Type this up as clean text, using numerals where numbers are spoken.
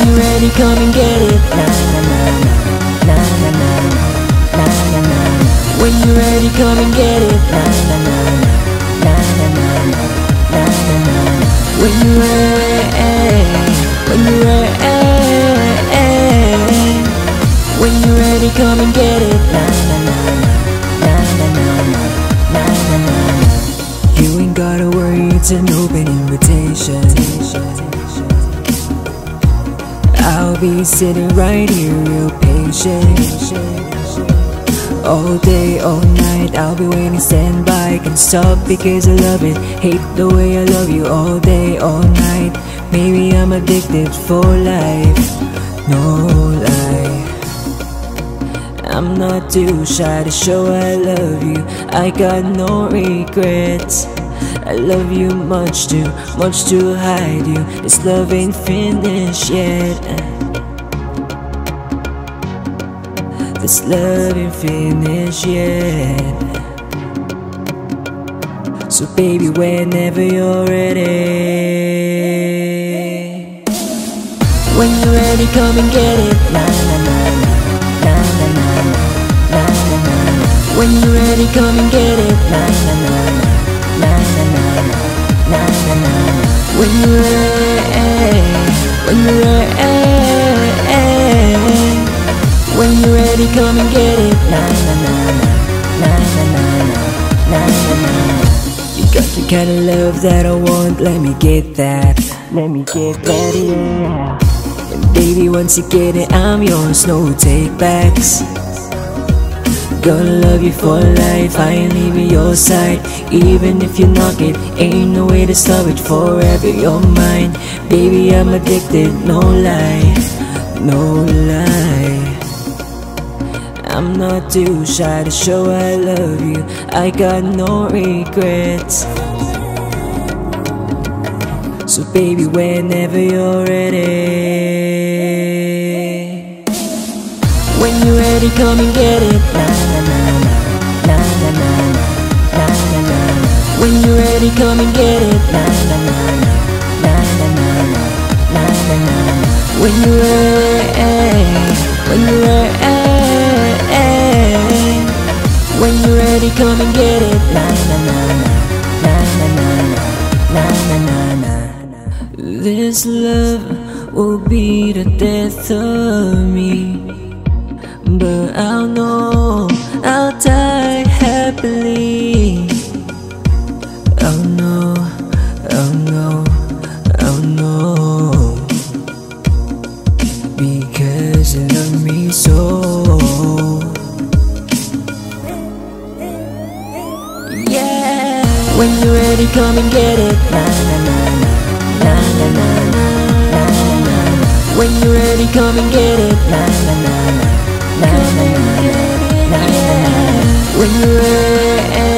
you ready, come and get it. Na na na na na na na na na na. When you ready, come and get it. Na na na na na na na na na. When you ready, when you ready, when you ready, come and get it. Na na na na na na na na na. You ain't gotta worry, it's an open invitation. I'll be sitting right here real patient. All day, all night, I'll be waiting, stand by. Can't stop because I love it. Hate the way I love you all day, all night. Maybe I'm addicted for life, no lie. I'm not too shy to show I love you. I got no regrets. I love you much to hide you. This love ain't finished yet. This love ain't finished yet. So baby, whenever you're ready. When you're ready, come and get it. Na na na na na na na na na. When you're ready, come and get it. Na na na na. Na na na na na na. When you ready, when you ready, when you ready, come and get it. Na na na na na na na na. You got the kind of love that I want. Let me get that. Let me get that, yeah. And baby, once you get it, I'm yours, no take backs. Gonna love you for life, I ain't leaving your side. Even if you knock it, ain't no way to stop it. Forever you're mine. Baby, I'm addicted, no lie, no lie. I'm not too shy to show I love you. I got no regrets. So baby, whenever you're ready. When you're ready, come and get it. Nah. When you're ready, come and get it. Na na na na na na na na na. When you're ready, when you're ready, when you're ready, come and get it. Na na na na na na na na na. This love will be the death of me, but I'll know I'll die happily. Oh no, oh no, oh no. Because you love me so. Yeah. When you're ready, come and get it. Na na na na na na na na. When you're ready, come and get it. Na na na na na na na na. When you're ready.